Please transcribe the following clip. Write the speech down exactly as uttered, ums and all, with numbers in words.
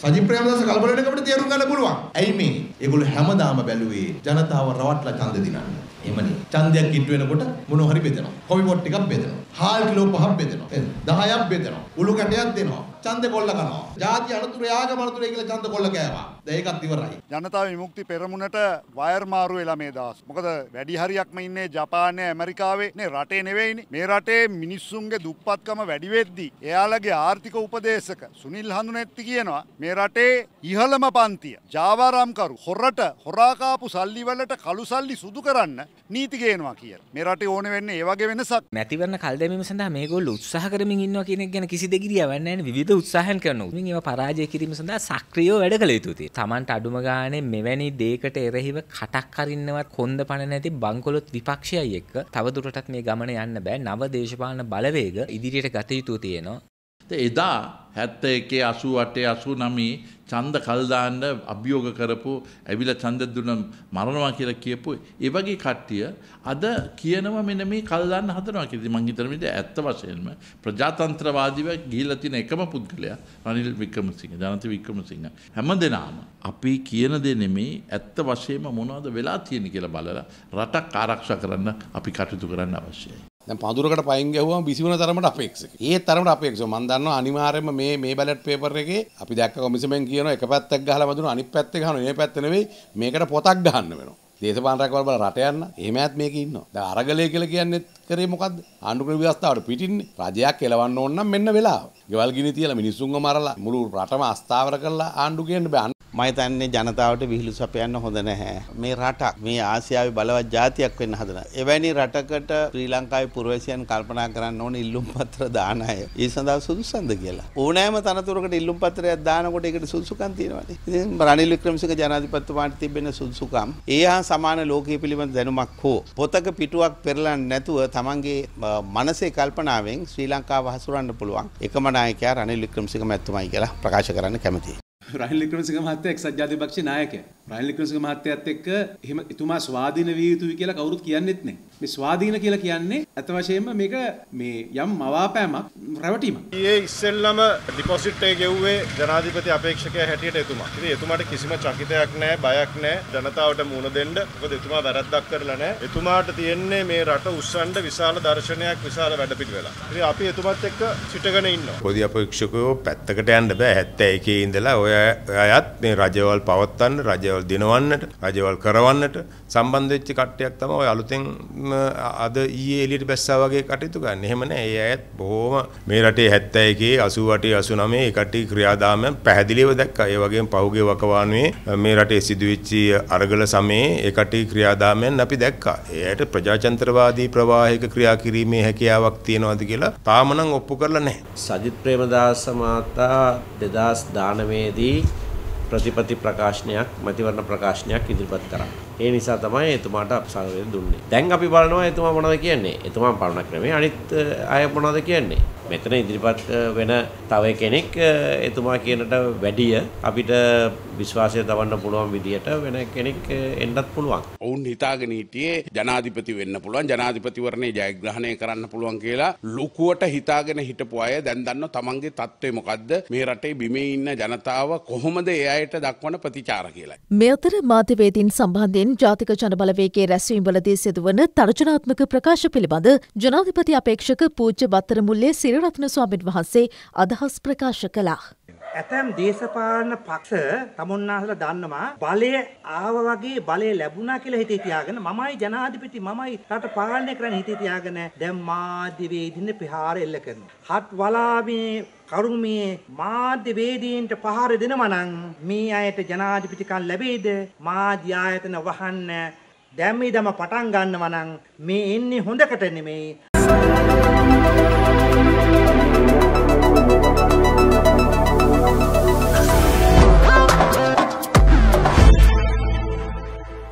සජිත් ප්‍රේමදාස කලබලෙනකොට තේරුම් ගන්න පුළුවන්. ඇයි මේ? ඒගොල්ලෝ හැමදාම බැලුවේ ජනතාව රවට්ටලා ඡන්ද දිනන්න. එමනේ. ඡන්දයක් කිට්ටු වෙනකොට මොනව හරි බෙදනවා. කොයි පොට් එකක් බෙදනවා. හාල් කිලෝ පහක් බෙදනවා. දහයක් බෙදනවා. උළු කැටයක් දෙනවා. ඡන්ද කොල්ල කරනවා. ජාති අනුතුර යාගම අනුතුරයි කියලා ඡන්ද කොල්ල කෑවා. දැන් ඒකත් ඉවරයි. ජනතාව විමුක්ති පෙරමුණට වයර් මාරු වෙලා මේ දවස්. මොකද වැඩි හරියක්ම ඉන්නේ ජපානයේ ඇමරිකාවේ නේ රටේ නෙවෙයිනේ. මේ රටේ මිනිස්සුන්ගේ දුප්පත්කම වැඩි වෙද්දී එයාලගේ ආර්ථික උපදේශක සුනිල් හඳුනෙත්ති කියනවා මේ රටේ ඉහළම පන්තිය ජාවාරම්කරු හොරට හොරාකාපු සල්ලි වලට කළු සල්ලි සුදු කරන්න නීති ගේනවා කියලා. මේ රටේ ඕනේ වෙන්නේ ඒ වගේ වෙනසක්. මැතිවරණ කල් දැමීම සඳහා මේගොල්ලෝ උත්සාහ කරමින් ඉන්නවා කියන එක ගැන කිසි දෙගිරියක් නැහැ නේ. විවිධ උත්සාහයන් කරනවා. ඉතින් ඒවා පරාජය කිරීම සඳහා සක්‍රියව වැඩ කළ යුතු තියෙනවා. Tamanට අඩුම ගානේ මෙවැනි දෙයකට එරෙහිව කටක් අරින්නවත් කොන්ද පණ නැති බංකොලොත් විපක්ෂයයි එක්ක තවදුරටත් මේ ගමන යන්න බෑ. නව දේශපාලන බලවේග ඉදිරියට ගත යුතු තියෙනවා. එදා හැත්තේකේ අසු අටේ අසු නමී ඡන්ද කල්දාන්න අභියෝග කරපු ඇවිල ඡන්ද දුන්න මරණවා කියලා කියපු ඒ වගේ කට්ටිය අද කියනවා මෙන්න මේ කල්දාන්න හදනවා කියලා. මං හිතන විදිහ ඇත්ත වශයෙන්ම ප්‍රජාතන්ත්‍රවාදීව ගිහිලා තියෙන එකම පුද්ගලයා රනිල් වික්‍රමසිංහ, ජනත වික්‍රමසිංහ. හැමදෙනාම අපි කියන දේ නෙමේ ඇත්ත වශයෙන්ම මොනවද වෙලා තියෙන්නේ කියලා බලලා රටක් ආරක්ෂා කරන්න අපි කටයුතු කරන්න අවශ්‍යයි. දැන් පඳුරකට පයින් ගැහුවම බිසි වෙන තරමට අපේක්ෂක. ඒ තරමට අපේක්ෂක. මම දන්නවා අනිවාර්යයෙන්ම මේ මේ බැලට් පේපර් එකේ අපි දැක්ක කොමිසමෙන් කියනවා එක පැත්තක් ගහලා වඳුන අනිත් පැත්තේ ගහනවා. මේ පැත්ත නෙවෙයි මේකට පොතක් ගහන්න වෙනවා. දේශපාලන රැකවල් බල රට යන්න. එහෙමත් මේකේ ඉන්නවා. දැන් අරගලය කියලා කියන්නේ කරේ මොකද්ද? ආණ්ඩුක්‍රම ව්‍යවස්ථාවට පිටින්නේ. රජයක් එලවන්න ඕන නම් මෙන්න වෙලාව. ගෙවල් ගිනි තියලා මිනිස්සුන්ව මරලා මුළු රටම අස්ථාවර කරලා ආණ්ඩු ගේන්න බෑ. මම හිතන්නේ ජනතාවට විහිළු සපයන්න හොඳ නැහැ. මේ රටක් මේ ආසියාවේ බලවත් ජාතියක් වෙන්න හදනවා. එවැනි රටකට ශ්‍රී ලංකාවේ පුරවැසියන් කල්පනා කරන්න ඕනේ ඉල්ලුම් පත්‍ර දාන අය. ඒ සඳහා සුදුසුන්ද කියලා. ඕනෑම තනතුරකට ඉල්ලුම් පත්‍රයක් දානකොට ඒකට සුදුසුකම් තියෙනවානේ. ඉතින් රනිල් වික්‍රමසිංහ ජනාධිපතිතුමාට තිබෙන සුදුසුකම් ඒ හා සමාන ලෝකීය පිළිබඳ දැනුමක් හෝ පොතක පිටුවක් පෙරලන්නේ නැතුව තමන්ගේ මනසේ කල්පනාවෙන් ශ්‍රී ලංකාව හසුරවන්න පුළුවන් එකම නායකයා රනිල් වික්‍රමසිංහ මැතිතුමායි කියලා ප්‍රකාශ කරන්න කැමතියි. රනිල් වික්‍රමසිංහ මහත්තයා එක්සත් ජාතිපක්ෂේ නායකයා. රනිල් වික්‍රමසිංහ මහත්තයාත් එක්ක එහෙම එතුමා ස්වාධීන විය යුතුයි කියලා කවුරුත් කියන්නේත් නැහැ. මේ ස්වාධීන කියලා කියන්නේ අත වශයෙන්ම මේක මේ යම් මවාපෑමක් රැවටීමක්. ඊයේ ඉස්සෙල්ලම ඩිපොසිට් එක ගෙව්වේ ජනාධිපති අපේක්ෂකයා හැටියට එතුමා. ඉතින් එතුමාට කිසිම චකිතයක් නැහැ, බයක් නැහැ ජනතාවට මුණ දෙන්න. මොකද එතුමා වැරද්දක් කරලා නැහැ. එතුමාට තියෙන්නේ මේ රට උස්සන්න විශාල දර්ශනයක්, විශාල වැඩපිළිවෙලක්. ඉතින් අපි එතුමාත් එක්ක සිටගෙන ඉන්නවා. පොඩි අපේක්ෂකයෝ පැත්තකට යන්න බෑ. හැත්තෑ එකේ ඉඳලා ඔය අයත් මේ රජවල් පවත්වන්න, රජවල් දිනවන්නට, රජවල් කරවන්නට සම්බන්ධ වෙච්ච කට්ටියක් තමයි ඔය අලුතෙන් අද ඊයේ එළියට බැස්සා වගේ කටයුතු ගන්න. එහෙම නැහැ. ඒ අයත් බොහොම මේ රටේ හැත්තෑ එකේ, අසූ අටේ, අසූ නවයේ ඒ කට්ටිය ක්‍රියාදාමයන් පැහැදිලිව දැක්කා. ඒ වගේම පහුගිය වකවානුවේ මේ රටේ සිදුවෙච්ච අරගල සමයේ ඒ කට්ටිය ක්‍රියාදාමයන් අපි දැක්කා. ඒ අයට ප්‍රජාතන්ත්‍රවාදී ප්‍රවාහයක ක්‍රියා කිරීමේ හැකියාවක් තියෙනවද කියලා තාම නම් ඔප්පු කරලා නැහැ. සජිත් ප්‍රේමදාස මහතා දෙදහස් දානවයේදී ප්‍රතිපති ප්‍රකාශනයක්, මැතිවරණ ප්‍රකාශනයක් ඉදිරිපත් කරා. ඒ නිසා තමයි එතුමාට අපසාරයෙන් දුන්නේ. දැන් අපි බලනවා එතුමා මොනවද කියන්නේ. එතුමා පාලන ක්‍රමයේ අනිත් අය මොනවද කියන්නේ. මෙතන ඉදිරිපත් වෙන තව කෙනෙක් එතුමා කියනට වැඩිය අපිට විශ්වාසය දවන්න පුළුවන් විදියට වෙන කෙනෙක් එන්නත් පුළුවන්. ඔවුන් හිතාගෙන හිටියේ ජනාධිපති වෙන්න පුළුවන්, ජනාධිපතිවරණේ ජයග්‍රහණය කරන්න පුළුවන් කියලා. ලුකුවට හිතාගෙන හිටපු අය දැන් දන්නවා තමන්ගේ තත්ත්වය මොකද්ද, මේ රටේ බිමේ ඉන්න ජනතාව කොහොමද ඒ අයට දක්වන ප්‍රතිචාර කියලා. මේ අතර මාධ්‍යවේදීන් සම්බන්ධයෙන් ජාතික ජනබලවේගයේ රැස්වීම වලදී සිදුවන තර්ජනාත්මක ප්‍රකාශ පිළිබඳ ජනාධිපති අපේක්ෂක පූජ්‍ය බත්තරමුල්ලේ රත්න ස්වාමීන් වහන්සේ අදහස් ප්‍රකාශ කළා. ඇතම් දේශපාලන පක්ෂ තමුන්නාසලා දන්නවා බලය ආව වගේ බලය ලැබුණා කියලා හිතේ තියාගෙන මමයි ජනාධිපති, මමයි රට පාලනය කරන්න හිතේ තියාගෙන දැන් මාධ්‍යවේදීන් ප්‍රහාර එල්ල කරනවා. හත් වලාමේ කරුමේ මාධ්‍යවේදීන්ට ප්‍රහාර දෙනවා නම් මේ අයට ජනාධිපතිකම් ලැබෙයිද? මාධ්‍ය ආයතන වහන්න දැම්මේ දම පටන් ගන්නවා නම් මේ එන්නේ හොඳකට නෙමෙයි.